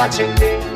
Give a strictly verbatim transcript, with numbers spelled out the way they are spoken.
watching me.